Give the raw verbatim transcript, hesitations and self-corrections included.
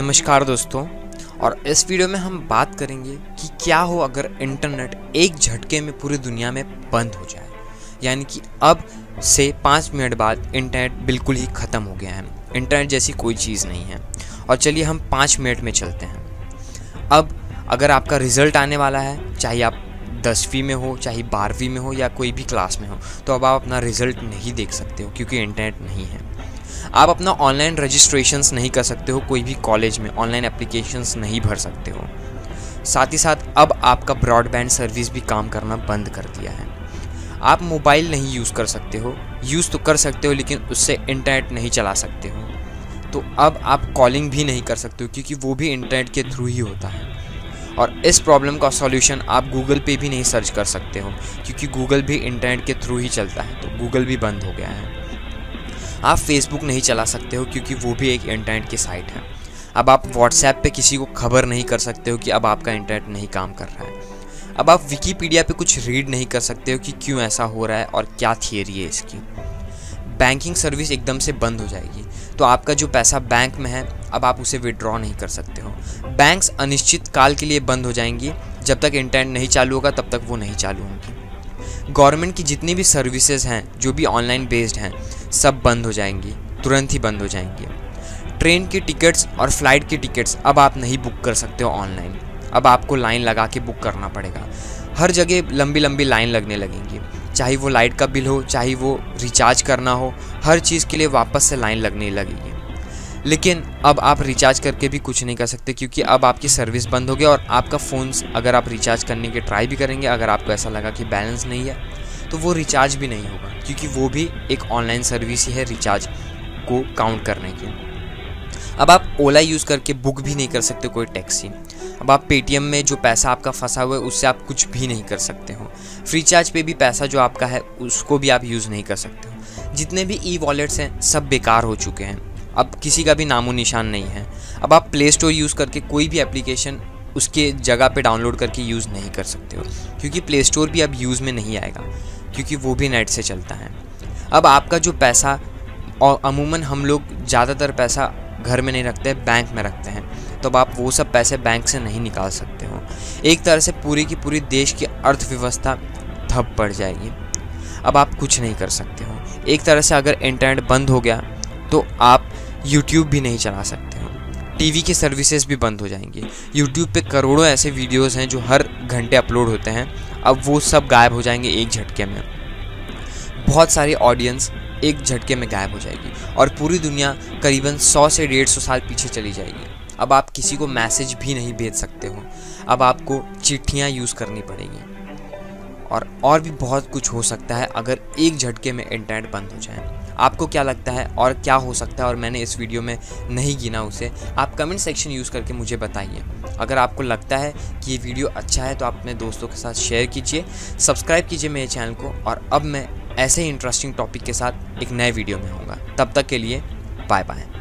नमस्कार दोस्तों, और इस वीडियो में हम बात करेंगे कि क्या हो अगर इंटरनेट एक झटके में पूरी दुनिया में बंद हो जाए। यानी कि अब से पाँच मिनट बाद इंटरनेट बिल्कुल ही ख़त्म हो गया है, इंटरनेट जैसी कोई चीज़ नहीं है। और चलिए हम पाँच मिनट में चलते हैं। अब अगर आपका रिज़ल्ट आने वाला है, चाहे आप दसवीं में हो, चाहे बारहवीं में हो या कोई भी क्लास में हो, तो अब आप अपना रिज़ल्ट नहीं देख सकते हो क्योंकि इंटरनेट नहीं है। आप अपना ऑनलाइन रजिस्ट्रेशंस नहीं कर सकते हो, कोई भी कॉलेज में ऑनलाइन एप्लीकेशंस नहीं भर सकते हो। साथ ही साथ अब आपका ब्रॉडबैंड सर्विस भी काम करना बंद कर दिया है। आप मोबाइल नहीं यूज़ कर सकते हो, यूज़ तो कर सकते हो लेकिन उससे इंटरनेट नहीं चला सकते हो। तो अब आप कॉलिंग भी नहीं कर सकते हो क्योंकि वो भी इंटरनेट के थ्रू ही होता है। और इस प्रॉब्लम का सॉल्यूशन आप गूगल पे भी नहीं सर्च कर सकते हो क्योंकि गूगल भी इंटरनेट के थ्रू ही चलता है, तो गूगल भी बंद हो गया है। आप फेसबुक नहीं चला सकते हो क्योंकि वो भी एक इंटरनेट की साइट है। अब आप व्हाट्सएप पे किसी को खबर नहीं कर सकते हो कि अब आपका इंटरनेट नहीं काम कर रहा है। अब आप विकीपीडिया पे कुछ रीड नहीं कर सकते हो कि क्यों ऐसा हो रहा है और क्या थियरी है इसकी। बैंकिंग सर्विस एकदम से बंद हो जाएगी, तो आपका जो पैसा बैंक में है अब आप उसे विड्रॉ नहीं कर सकते हो। बैंक्स अनिश्चित काल के लिए बंद हो जाएंगी, जब तक इंटरनेट नहीं चालू होगा तब तक वो नहीं चालू होंगी। गवर्नमेंट की जितनी भी सर्विसेज हैं, जो भी ऑनलाइन बेस्ड हैं, सब बंद हो जाएंगी, तुरंत ही बंद हो जाएंगी। ट्रेन की टिकट्स और फ्लाइट की टिकट्स अब आप नहीं बुक कर सकते हो ऑनलाइन, अब आपको लाइन लगा के बुक करना पड़ेगा। हर जगह लंबी लंबी लाइन लगने लगेंगी, चाहे वो लाइट का बिल हो, चाहे वो रिचार्ज करना हो, हर चीज़ के लिए वापस से लाइन लगने लगेगी। लेकिन अब आप रिचार्ज करके भी कुछ नहीं कर सकते क्योंकि अब आपकी सर्विस बंद हो गई। और आपका फ़ोन अगर आप रिचार्ज करने के ट्राई भी करेंगे, अगर आपको ऐसा लगा कि बैलेंस नहीं है, तो वो रिचार्ज भी नहीं होगा क्योंकि वो भी एक ऑनलाइन सर्विस ही है रिचार्ज को काउंट करने की। अब आप ओला यूज़ करके बुक भी नहीं कर सकते कोई टैक्सी। अब आप पेटीएम में जो पैसा आपका फंसा हुआ है उससे आप कुछ भी नहीं कर सकते हो। फ्री चार्ज पे भी पैसा जो आपका है उसको भी आप यूज़ नहीं कर सकते हो। जितने भी ई वॉलेट्स हैं सब बेकार हो चुके हैं, अब किसी का भी नामो निशान नहीं है। अब आप प्ले स्टोर यूज़ करके कोई भी एप्लीकेशन उसके जगह पे डाउनलोड करके यूज़ नहीं कर सकते हो क्योंकि प्ले स्टोर भी अब यूज़ में नहीं आएगा क्योंकि वो भी नेट से चलता है। अब आपका जो पैसा, और अमूमन हम लोग ज़्यादातर पैसा घर में नहीं रखते, बैंक में रखते हैं, तो अब आप वो सब पैसे बैंक से नहीं निकाल सकते हो। एक तरह से पूरी की पूरी देश की अर्थव्यवस्था ठप पड़ जाएगी, अब आप कुछ नहीं कर सकते हो। एक तरह से अगर इंटरनेट बंद हो गया तो आप यूट्यूब भी नहीं चला सकते हो, टीवी की सर्विसेज भी बंद हो जाएंगी। यूट्यूब पे करोड़ों ऐसे वीडियोस हैं जो हर घंटे अपलोड होते हैं, अब वो सब गायब हो जाएंगे एक झटके में। बहुत सारी ऑडियंस एक झटके में गायब हो जाएगी और पूरी दुनिया करीबन सौ से डेढ़ सौ साल पीछे चली जाएगी। अब आप किसी को मैसेज भी नहीं भेज सकते हो, अब आपको चिट्ठियाँ यूज़ करनी पड़ेगी। और और भी बहुत कुछ हो सकता है अगर एक झटके में इंटरनेट बंद हो जाए। आपको क्या लगता है और क्या हो सकता है, और मैंने इस वीडियो में नहीं गिना उसे, आप कमेंट सेक्शन यूज़ करके मुझे बताइए। अगर आपको लगता है कि ये वीडियो अच्छा है तो आप अपने दोस्तों के साथ शेयर कीजिए, सब्सक्राइब कीजिए मेरे चैनल को। और अब मैं ऐसे ही इंटरेस्टिंग टॉपिक के साथ एक नए वीडियो में आऊँगा, तब तक के लिए बाय बाय।